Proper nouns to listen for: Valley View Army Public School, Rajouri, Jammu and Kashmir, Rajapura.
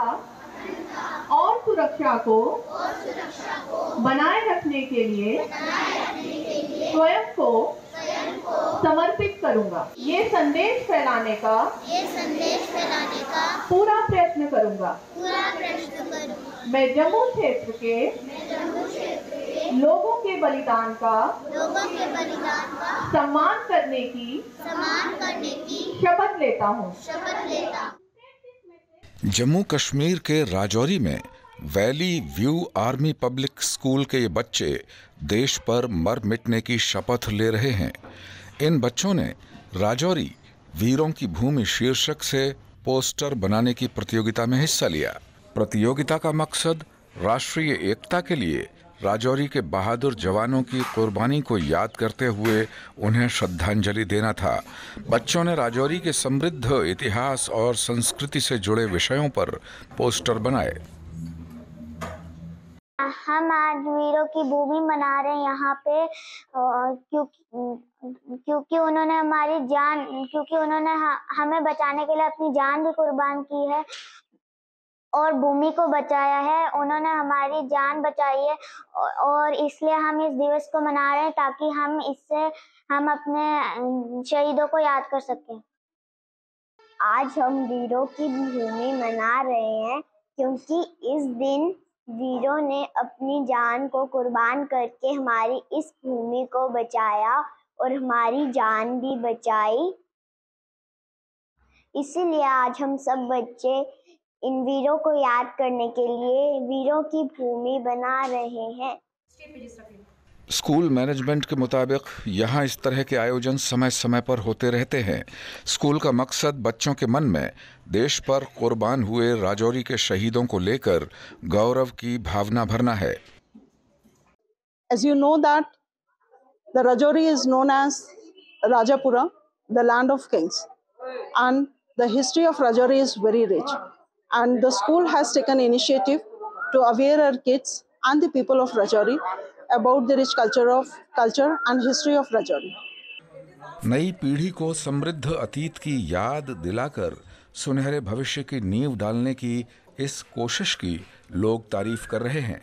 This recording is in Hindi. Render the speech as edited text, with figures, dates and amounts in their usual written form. और सुरक्षा को बनाए रखने के लिए स्वयं को समर्पित करूंगा। ये संदेश फैलाने का पूरा प्रयत्न करूंगा। मैं जम्मू क्षेत्र के लोगों के बलिदान का सम्मान करने की शपथ लेता हूँ। जम्मू कश्मीर के राजौरी में valley view army public school के ये बच्चे देश पर मर मिटने की शपथ ले रहे हैं। इन बच्चों ने राजौरी वीरों की भूमि शीर्षक से पोस्टर बनाने की प्रतियोगिता में हिस्सा लिया। प्रतियोगिता का मकसद राष्ट्रीय एकता के लिए राजौरी के बहादुर जवानों की कुर्बानी को याद करते हुए उन्हें श्रद्धांजलि देना था। बच्चों ने राजौरी के समृद्ध इतिहास और संस्कृति से जुड़े विषयों पर पोस्टर बनाए। हम आज वीरों की भूमि मना रहे हैं यहाँ पे, क्योंकि उन्होंने हमारी जान, क्योंकि उन्होंने हमें बचाने के लिए अपनी जान भी कुर्बान की है और भूमि को बचाया है। उन्होंने हमारी जान बचाई है और इसलिए हम इस दिवस को मना रहे हैं ताकि हम इससे हम अपने शहीदों को याद कर सकें। आज हम वीरों की भूमि मना रहे हैं क्योंकि इस दिन वीरों ने अपनी जान को कुर्बान करके हमारी इस भूमि को बचाया और हमारी जान भी बचाई। इसीलिए आज हम सब बच्चे इन वीरों को याद करने के लिए वीरों की भूमि बना रहे हैं। स्कूल मैनेजमेंट के मुताबिक यहाँ इस तरह के आयोजन समय समय पर होते रहते हैं। स्कूल का मकसद बच्चों के मन में देश पर कुर्बान हुए राजौरी के शहीदों को लेकर गौरव की भावना भरना है। As you know that the Rajouri is known as Rajapura, the land of kings, and the history of Rajouri is very rich. And the school has taken initiative to aware our kids and the people of Rajouri about the rich culture and history of Rajouri. नई पीढ़ी को समृद्ध अतीत की याद दिलाकर सुनहरे भविष्य की नींव डालने की इस कोशिश की लोग तारीफ कर रहे हैं।